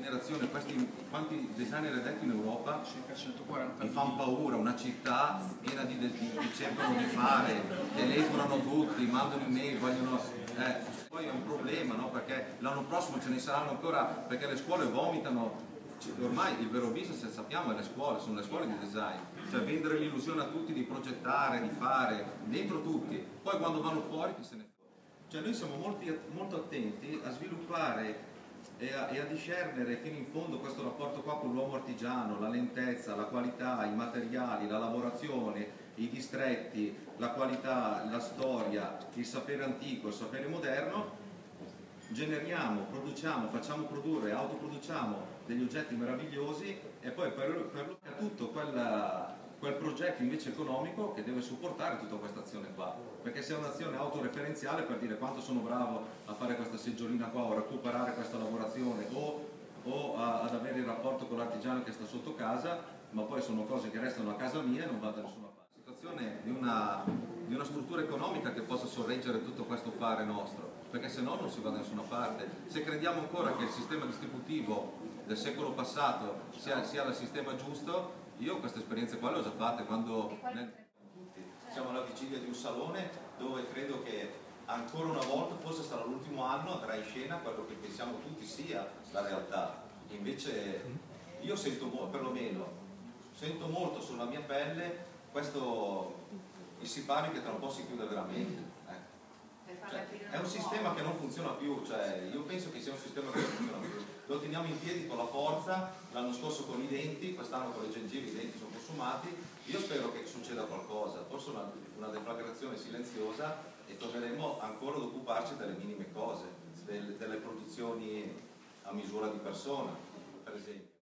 generazione, quanti designer hai detto in Europa? Circa 140. Mi fanno paura, una città piena di cercano di fare, telefonano tutti, mandano email, vogliono... Poi è un problema, no? Perché l'anno prossimo ce ne saranno ancora, perché le scuole vomitano. Ormai il vero business, se sappiamo, è le scuole, sono le scuole di design, cioè vendere l'illusione a tutti di progettare, di fare, dentro tutti, poi quando vanno fuori chi se ne frega. Cioè noi siamo molto attenti a sviluppare e a discernere fino in fondo questo rapporto qua con l'uomo artigiano, la lentezza, la qualità, i materiali, la lavorazione, i distretti, la qualità, la storia, il sapere antico, il sapere moderno. Generiamo, produciamo, facciamo produrre, autoproduciamo degli oggetti meravigliosi e poi per tutto quel progetto invece economico che deve supportare tutta questa azione qua, perché se è un'azione autoreferenziale per dire quanto sono bravo a fare questa seggiolina qua o a recuperare questa lavorazione o ad avere il rapporto con l'artigiano che sta sotto casa, ma poi sono cose che restano a casa mia e non vado da nessuna parte. La situazione di una struttura economica che possa sorreggere tutto questo fare nostro, perché se no non si va da nessuna parte. Se crediamo ancora che il sistema distributivo del secolo passato sia il sistema giusto, io queste esperienze qua le ho già fatte quando... Siamo alla vigilia di un salone dove credo che ancora una volta, forse sarà l'ultimo anno, andrà in scena quello che pensiamo tutti sia la realtà. Invece io sento molto, perlomeno, sento molto sulla mia pelle questo sipario che tra un po' si chiude veramente. Cioè, è un sistema che non funziona più, cioè, io penso che sia un sistema che non funziona più. Lo teniamo in piedi con la forza, l'anno scorso con i denti, quest'anno con le gengive i denti sono consumati. Io spero che succeda qualcosa, forse una deflagrazione silenziosa e torneremo ancora ad occuparci delle minime cose, delle produzioni a misura di persona, per esempio.